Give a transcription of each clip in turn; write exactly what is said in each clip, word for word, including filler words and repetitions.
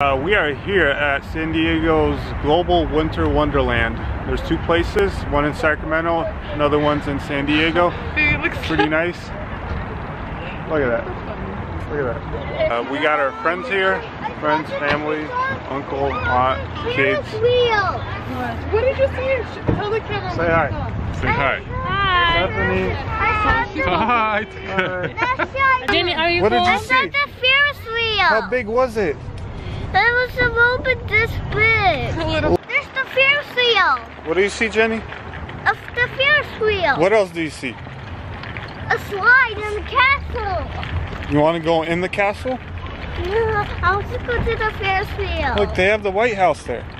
Uh, we are here at San Diego's Global Winter Wonderland. There's two places, one in Sacramento, another one's in San Diego. It looks pretty nice. Look at that. Look at that. Uh, we got our friends here, friends, family, uncle, aunt, kids. What did you say? Tell the camera. Say hi. Say hi. Hi. Stephanie. Hi. Hi. Jenny, are you cold? What did you see? I saw the Ferris wheel. How big was it? It was a little bit this big. There's the Ferris wheel. What do you see, Jenny? Of the Ferris wheel. What else do you see? A slide in the castle. You want to go in the castle? No, I want to go to the Ferris wheel. Look, they have the White House there. I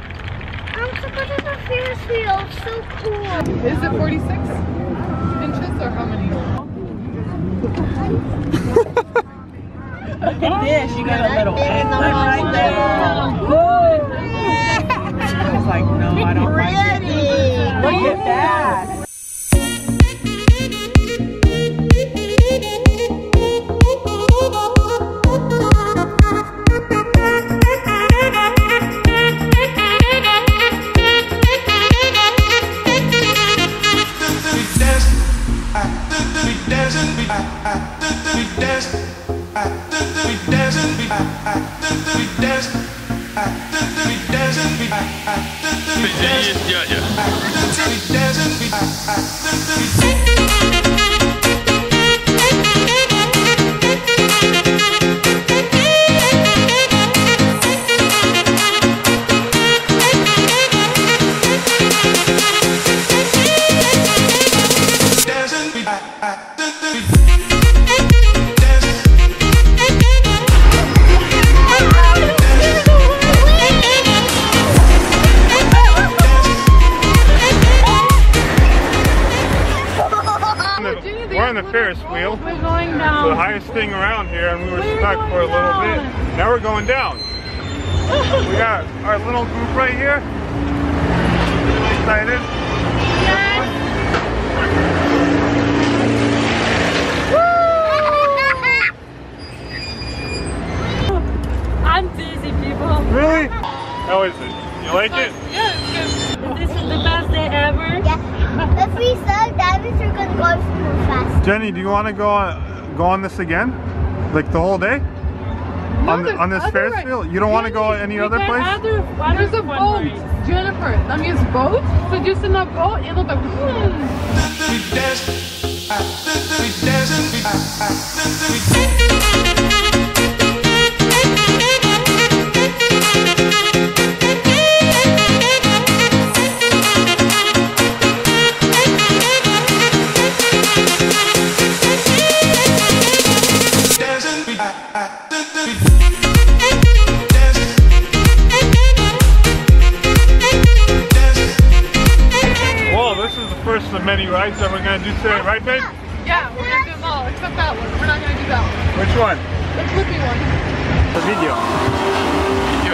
want to go to the Ferris wheel. It's so cool. Is it forty-six inches or how many? Look at this, you got a little eggplant right there. I was like, no, I don't like it. Look at that. Yeah, yeah. The Ferris wheel. We're going down. So the highest thing around here, and we were, we're stuck for a little down. bit. Now we're going down. We got our little group right here. Really excited. Woo! I'm dizzy, people. Really? How is it? You like it? Yes. Yeah, this is the best day ever. Yeah. If we suck, that means we're gonna go super fast. Jenny, do you want to go on, go on this again, like the whole day? No, on, the, on this Ferris wheel? You don't want to go any other place? Other, there's a boat, Jennifer. That means boat. So just in a boat, it'll be. Hmm. Many rides that we're gonna do today, right, babe? Yeah, we're gonna do them all except that one. We're not gonna do that one. Which one? The flippy one. The video.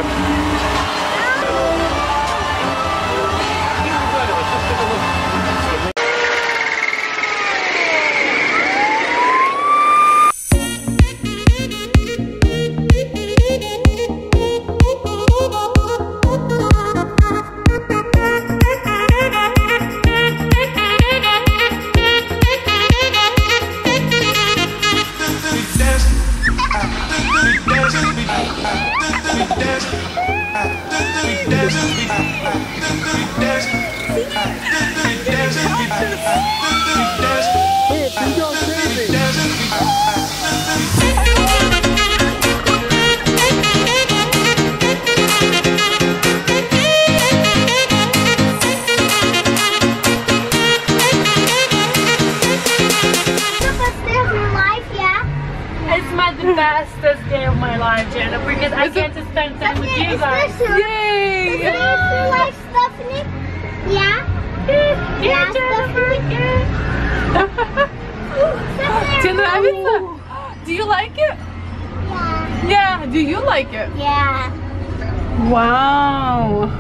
Video. Best day of my life, Jenna, because I get to spend time with you guys. Yay! Is this life, Stephanie? Yeah. Yeah, yeah, Jennifer. Yeah. Jenna, do you like it? Yeah. Yeah. Do you like it? Yeah. Wow.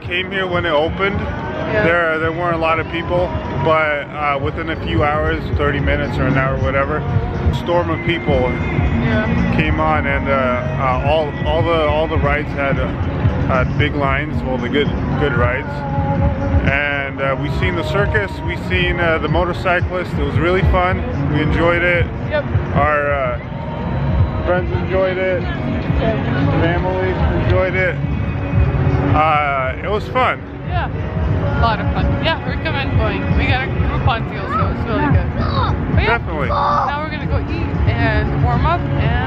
Came here when it opened. Yeah. There, there weren't a lot of people, but uh, within a few hours, thirty minutes or an hour, whatever, a storm of people yeah. came on, and uh, uh, all, all the, all the rides had uh, uh, big lines. Well, the good, good rides, and uh, we seen the circus. We seen uh, the motorcyclist. It was really fun. We enjoyed it. Yep. Our uh, friends enjoyed it. Yep. Family enjoyed it. Uh, It was fun. Yeah, a lot of fun. Yeah, recommend going. We got a Groupon deal, so it's really good. But yeah, definitely. Now we're gonna go eat and warm up and